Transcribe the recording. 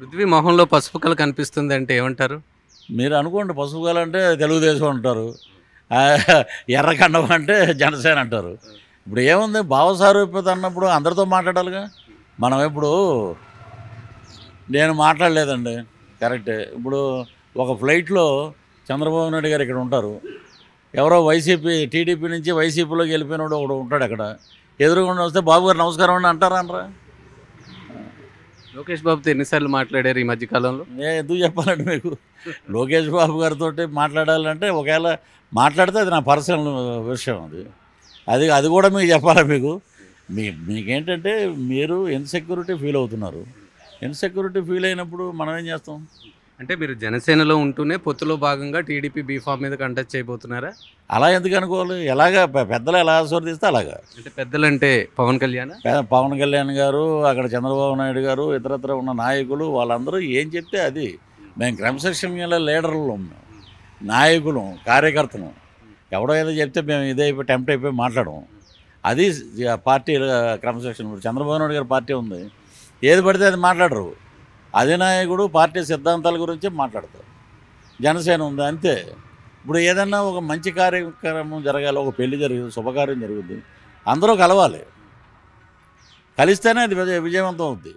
పృథ్వీ మొహంలో పసుపు కళ కనిపిస్తుంది అంటే ఏమంటారు మీరు? అనుకోండి, పసుపు కళ అంటే తెలుగుదేశం అంటారు, ఎర్రకండం అంటే జనసేన అంటారు. ఇప్పుడు ఏముంది, భావసారూప్యత అన్నప్పుడు అందరితో మాట్లాడాలిగా మనం. ఇప్పుడు నేను మాట్లాడలేదండి, కరెక్టే. ఇప్పుడు ఒక ఫ్లైట్లో చంద్రబాబు నాయుడు గారు ఇక్కడ ఉంటారు, ఎవరో వైసీపీ టీడీపీ నుంచి వైసీపీలోకి వెళ్ళిపోయినోడు ఒకడు ఉంటాడు అక్కడ, ఎదురుకుండా వస్తే బాబు గారు నమస్కారం అండి అంటారా అనరా? లోకేష్ బాబుతో ఎన్నిసార్లు మాట్లాడారు ఈ మధ్యకాలంలో? నేను ఎందుకు చెప్పాలండి మీకు, లోకేష్ బాబు గారితో మాట్లాడాలంటే ఒకవేళ మాట్లాడితే అది నా పర్సనల్ విషయం, అది అది అది కూడా మీకు చెప్పాలా? మీకు మీకేంటంటే మీరు ఇన్సెక్యూరిటీ ఫీల్ అవుతున్నారు. ఇన్సెక్యూరిటీ ఫీల్ అయినప్పుడు మనం ఏం చేస్తాం అంటే, మీరు జనసేనలో ఉంటూనే పొత్తులో భాగంగా టీడీపీ బీఫామ్ మీద కంటెస్ట్ చేయబోతున్నారా? అలా ఎందుకు అనుకోవాలి, ఎలాగ పెద్దలు ఎలా ఆశీర్వదిస్తే అలాగా. అంటే పెద్దలు అంటే పవన్ కళ్యాణ్, పవన్ కళ్యాణ్ గారు, అక్కడ చంద్రబాబు నాయుడు గారు, ఇతరత్ర ఉన్న నాయకులు, వాళ్ళందరూ ఏం చెప్తే అది. మేము క్రమశిక్షణ లీడర్లు, నాయకులు, కార్యకర్తలు, ఎవడో ఏదో చెప్తే మేము ఇదే అయిపోయి టెంప్ట్ అయిపోయి మాట్లాడము. అది పార్టీ క్రమశిక్షణ. ఇప్పుడు చంద్రబాబు నాయుడు గారి పార్టీ ఉంది, ఏది పడితే అది మాట్లాడరు, అధినాయకుడు పార్టీ సిద్ధాంతాల గురించి మాట్లాడతారు. జనసేన ఉంది అంతే. ఇప్పుడు ఏదన్నా ఒక మంచి కార్యక్రమం జరగాలి, ఒక పెళ్లి జరిగింది, శుభకార్యం జరుగుద్ది, అందరూ కలవాలి, కలిస్తేనే అది విజయవంతం అవుద్ది.